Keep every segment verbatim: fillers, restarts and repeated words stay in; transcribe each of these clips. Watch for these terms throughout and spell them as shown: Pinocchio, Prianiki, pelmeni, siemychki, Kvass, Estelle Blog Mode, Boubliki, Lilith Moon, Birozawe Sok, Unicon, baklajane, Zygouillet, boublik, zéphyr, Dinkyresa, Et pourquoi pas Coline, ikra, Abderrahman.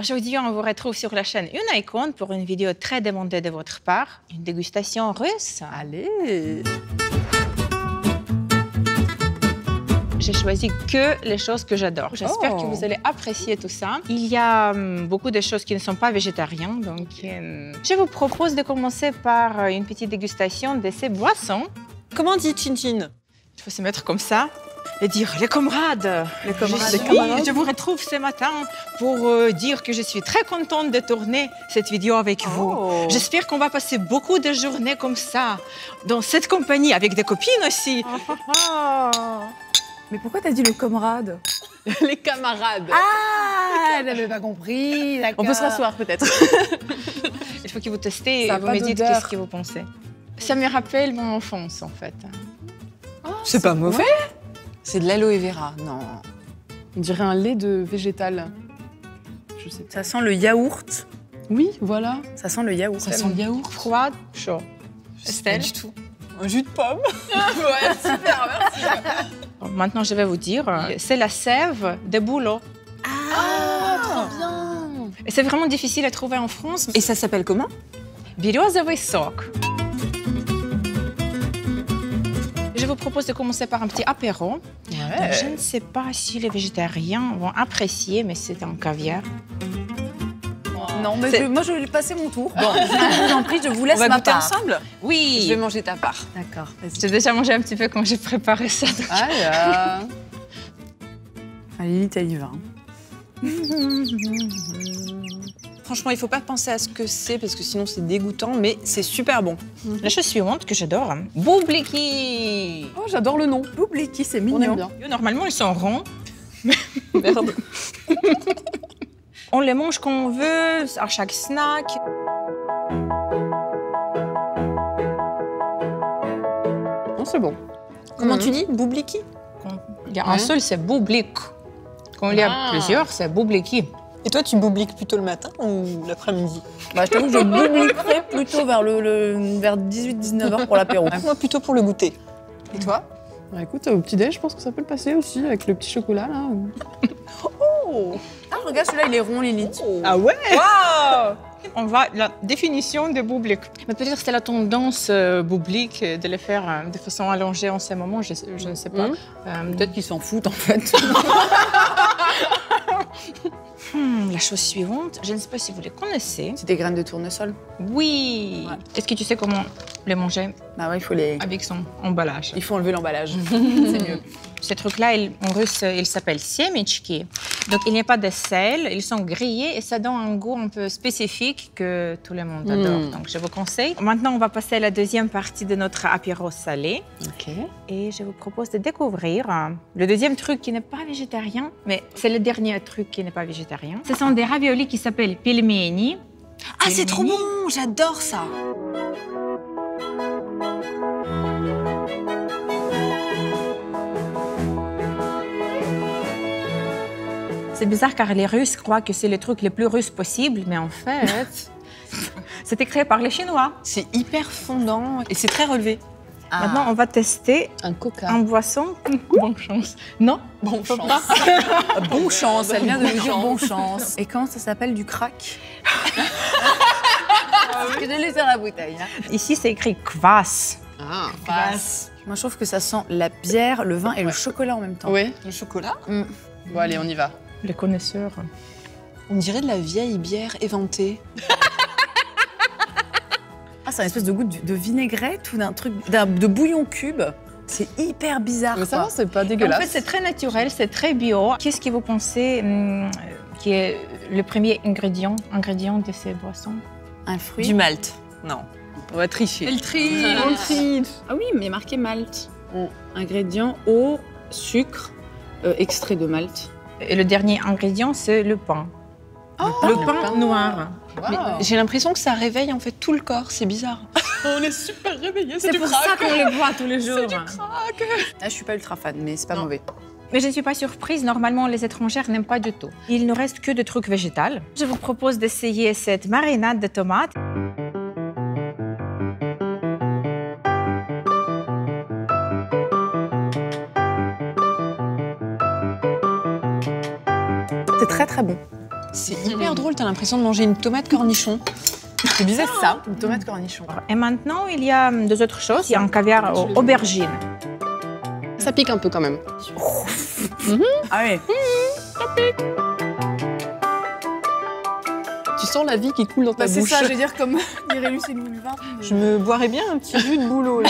Aujourd'hui, on vous retrouve sur la chaîne Unicon pour une vidéo très demandée de votre part, une dégustation russe. Allez! J'ai choisi que les choses que j'adore. J'espère oh. que vous allez apprécier tout ça. Il y a hum, beaucoup de choses qui ne sont pas végétariennes. Donc, euh, je vous propose de commencer par une petite dégustation de ces boissons. Comment on dit chin-chin? Il faut se mettre comme ça et dire les camarades. Les camarades. Je, suis, je vous retrouve ce matin pour euh, dire que je suis très contente de tourner cette vidéo avec oh. vous. J'espère qu'on va passer beaucoup de journées comme ça, dans cette compagnie, avec des copines aussi. Oh, oh, oh. Mais pourquoi t'as dit le camarade? Les camarades. Ah, elle n'avait pas compris. On peut se rasseoir peut-être. Il faut que vous testez et vous me dites qu'est-ce que vous pensez. Ça me rappelle mon enfance en fait. Oh, c'est pas mauvais. C'est de l'aloe vera, non. On dirait un lait de végétal. Je sais pas. Ça sent le yaourt. Oui, voilà. Ça sent le yaourt. Ça, Ça sent le yaourt froid, chaud. Estelle, pas du tout. Un jus de pomme. Ouais, super, merci. Maintenant, je vais vous dire, c'est la sève de bouleau. Ah, ah, trop bien. Et c'est vraiment difficile à trouver en France. Et ça s'appelle comment? Birozawe Sok. Je vous propose de commencer par un petit apéro. Ouais. Donc, je ne sais pas si les végétariens vont apprécier, mais c'est un caviar. Non, mais je, moi, je vais passer mon tour. Bon, je vous en prie, je vous laisse ma part. On va goûter ensemble? Oui. Je vais manger ta part. D'accord. J'ai déjà mangé un petit peu quand j'ai préparé ça. Donc... Ah, allez, vite, elle y va. Franchement, il ne faut pas penser à ce que c'est, parce que sinon, c'est dégoûtant, mais c'est super bon. Mm-hmm. La chose suivante que j'adore, hein. Boubliki. Oh, j'adore le nom. Boubliki, c'est mignon. On aime bien. Normalement, ils sont ronds. Merde. On les mange quand on veut, à chaque snack. Oh, c'est bon. Comment mmh. tu dis? Boubliki? Il y a mmh. un seul, c'est boublik. Quand il y a ah. plusieurs, c'est boubliki. Et toi, tu boubliques plutôt le matin ou l'après-midi? Bah, je t'avoue que je boubliquerais plutôt vers, le, le, vers dix-huit dix-neuf heures pour l'apéro. Moi, plutôt pour le goûter. Et toi? Bah, écoute, au petit-déj, je pense que ça peut le passer aussi, avec le petit chocolat, là. Oh! Ah, regarde, celui-là, il est rond, Lilith. Oh. Ah ouais? Wow. On va à la définition de boublik. Peut-être que c'est la tendance euh, boublik de le faire euh, de façon allongée en ce moment, je, je ne sais pas. Mmh. Euh, Peut-être qu'ils s'en foutent, en fait. hmm, la chose suivante, je ne sais pas si vous les connaissez. C'est des graines de tournesol? Oui. Ouais. Est-ce que tu sais comment les manger? Bah ouais, il faut les... Avec son emballage. Il faut enlever l'emballage. C'est mieux. Ce truc-là, en russe, il s'appelle siemychki. Donc, il n'y a pas de sel, ils sont grillés et ça donne un goût un peu spécifique que tout le monde adore. Mmh. Donc, je vous conseille. Maintenant, on va passer à la deuxième partie de notre apéro salé. Okay. Et je vous propose de découvrir le deuxième truc qui n'est pas végétarien, mais c'est le dernier truc qui n'est pas végétarien. Ce sont des raviolis qui s'appellent pelmeni. Ah, c'est trop bon! J'adore ça! C'est bizarre car les Russes croient que c'est le truc le plus russe possible, mais en fait, c'était créé par les Chinois. C'est hyper fondant et c'est très relevé. Ah. Maintenant, on va tester un coca, un boisson. Bonne chance. Non, bonne chance. Bonne chance, elle vient de nous dire bonne chance. Et comment ça s'appelle du crack? Parce que je l'ai sur la bouteille. Hein. Ici, c'est écrit Kvass. Ah, Kvass. Moi, je trouve que ça sent la bière, le vin et le chocolat en même temps. Oui, le chocolat. Mmh. Bon, allez, on y va. Les connaisseurs. On dirait de la vieille bière éventée. Ah, c'est une espèce de goût de, de vinaigrette ou d'un truc, de bouillon cube. C'est hyper bizarre. Mais ça, c'est pas dégueulasse. En fait, c'est très naturel, c'est très bio. Qu'est-ce que vous pensez hum, qui est le premier ingrédient, ingrédient de ces boissons? Un fruit? Du malt. Non. On va tricher. Elle triche. On triche. Ah oui, mais il y a marqué malt. Oh. Ingrédient eau, sucre, euh, extrait de malt. Et le dernier ingrédient, c'est le pain. Oh, le pain, le pain noir. Wow. J'ai l'impression que ça réveille en fait tout le corps, c'est bizarre. On est super réveillés, c'est du crack. C'est pour ça qu'on les boit tous les jours. C'est du crack. Là, je suis pas ultra fan, mais c'est pas non. mauvais. Mais je ne suis pas surprise, normalement les étrangères n'aiment pas du tout. Il ne reste que des trucs végétaux. Je vous propose d'essayer cette marinade de tomates. C'est très très bon. C'est hyper drôle, t'as l'impression de manger une tomate cornichon. C'est bizarre ça, une tomate cornichon. Et maintenant, il y a deux autres choses. Il y a un caviar aux aubergines. Ça pique un peu quand même. Mmh. Ah oui. Mmh. Ça pique. Tu sens la vie qui coule dans ta bah, bouche. C'est ça, je veux dire, comme dirait Lucie Boulevard. Je me boirais bien un petit jus de boulot, là.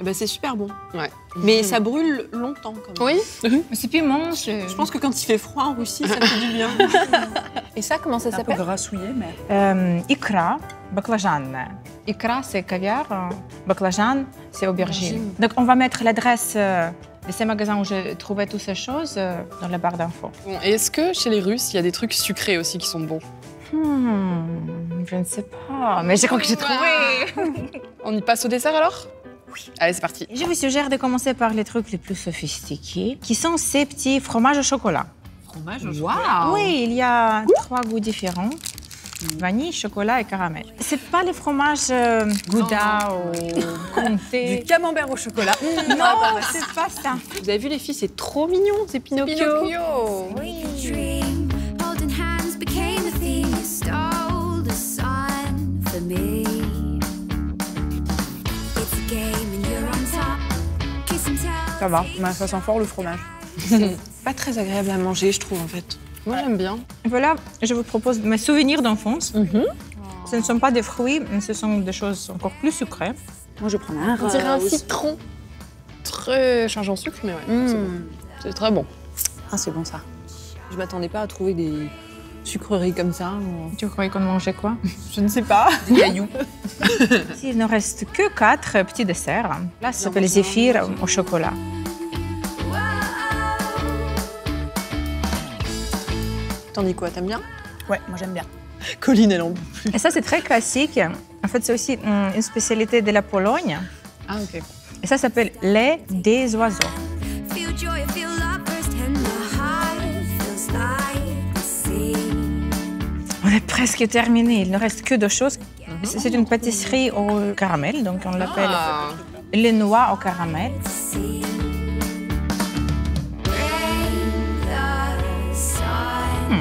Ben, c'est super bon. Ouais. Mais mmh. ça brûle longtemps, quand même. Oui. Mmh. Mais c'est piment. Je pense que quand il fait froid en Russie, ça fait du bien. Et ça, comment ça s'appelle? Un peu grassouillé, mais... Euh, ikra, baklajane. Ikra, c'est caviar. Baklajane, c'est aubergine. Donc, on va mettre l'adresse... Et ces magasins où je trouvais toutes ces choses, euh, dans la barre d'infos. Bon, est-ce que chez les Russes, il y a des trucs sucrés aussi qui sont bons? hmm, Je ne sais pas, mais je crois que j'ai trouvé. Ah. On y passe au dessert alors? Oui. Allez, c'est parti. Je vous suggère de commencer par les trucs les plus sophistiqués, qui sont ces petits fromages au chocolat. Fromage au wow. chocolat? Oui, il y a trois goûts différents. Vanille, chocolat et caramel. C'est pas les fromages euh, Gouda ou comté. Du camembert au chocolat. Non, non c'est pas ça. Vous avez vu les filles, c'est trop mignon, c'est Pinocchio. Pinocchio. Oui. Ça va, mais ça sent fort le fromage. C'est pas très agréable à manger, je trouve en fait. Moi, j'aime bien. Voilà, je vous propose mes souvenirs d'enfance. Mm-hmm. oh. Ce ne sont pas des fruits, mais ce sont des choses encore plus sucrées. Moi, je prends un... On dirait un euh, citron. Très chargé en sucre, mais ouais, mm. c'est bon. C'est très bon. Ah, c'est bon, ça. Je m'attendais pas à trouver des sucreries comme ça. Ou... Tu croyais qu'on mangeait quoi? Je ne sais pas. Des cailloux. Il ne reste que quatre petits desserts. Là, ça s'appelle zéphyr au chocolat. T'en dis quoi, t'aimes bien? Ouais, moi j'aime bien. Colline, elle en peut plus. Et ça, c'est très classique. En fait, c'est aussi une spécialité de la Pologne. Ah, ok. Et ça s'appelle lait des oiseaux. On est presque terminé. Il ne reste que deux choses. Mm-hmm. C'est une pâtisserie au caramel, donc on l'appelle ah. les noix au caramel.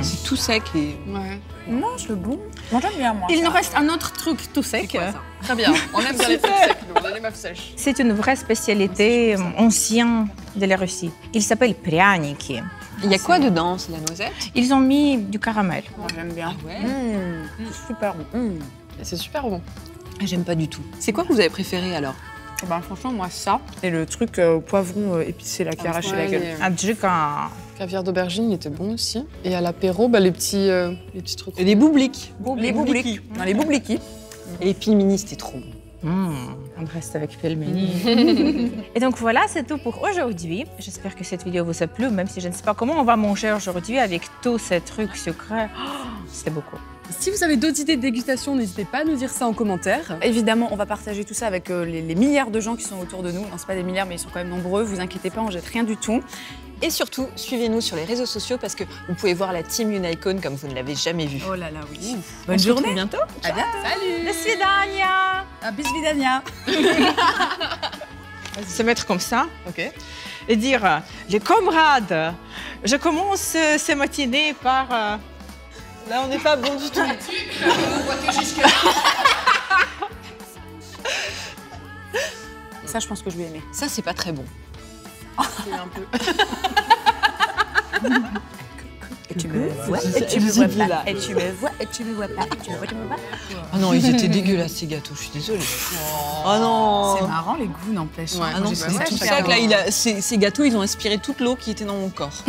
C'est tout sec et... Ouais. Non, je le bon. Moi, j'aime bien, moi. Il nous reste un autre truc tout sec. Quoi, ça? Très bien. On aime bien les trucs secs, nous. On a les meufs sèches. C'est une vraie spécialité ancienne de la Russie. Il s'appelle Prianiki. Il y a quoi dedans? C'est la noisette? Ils ont mis du caramel. Moi, j'aime bien. Ah ouais. Mmh. C'est super bon. Mmh. C'est super bon. J'aime pas du tout. C'est quoi que vous avez préféré, alors? Ben, franchement, moi, ça. Et le truc euh, au poivron euh, épicé, là, qui arrache la gueule. Un caviar d'aubergine, il était bon aussi. Et à l'apéro, bah, les, petits, euh, les petits trucs. Et les boubliques. Les boubliques. Les boubliques. Et les pelmeni, c'était trop bon. Mmh. On reste avec pelmeni. Et donc voilà, c'est tout pour aujourd'hui. J'espère que cette vidéo vous a plu, même si je ne sais pas comment on va manger aujourd'hui avec tous ces trucs secrets. Oh, c'était beaucoup. Si vous avez d'autres idées de dégustation, n'hésitez pas à nous dire ça en commentaire. Évidemment, on va partager tout ça avec euh, les, les milliards de gens qui sont autour de nous. Non, c'est pas des milliards, mais ils sont quand même nombreux. Vous inquiétez pas, on jette rien du tout. Et surtout, suivez-nous sur les réseaux sociaux parce que vous pouvez voir la team Unicon comme vous ne l'avez jamais vue. Oh là là, oui. Ouf. Bonne on journée. À bientôt. À bientôt. Salut. Bisvidania. Ah, Bisvidania. Se mettre comme ça. Ok. Et dire, les camarades, je commence ces matinées par... Euh, Là, on n'est pas bon du tout. Ça, je pense que je vais aimer. Ça, c'est pas très bon. C'est un peu. Et tu me vois, et tu me vois pas. Et tu me vois, et tu me vois pas. Et tu me vois, tu me vois pas. Ah non, ils étaient dégueulasses, ces gâteaux, je suis désolée. Oh non. C'est marrant, les goûts n'empêchent. Ouais, ah non, c'est tout ça que là, il a... ces, ces gâteaux, ils ont inspiré toute l'eau qui était dans mon corps.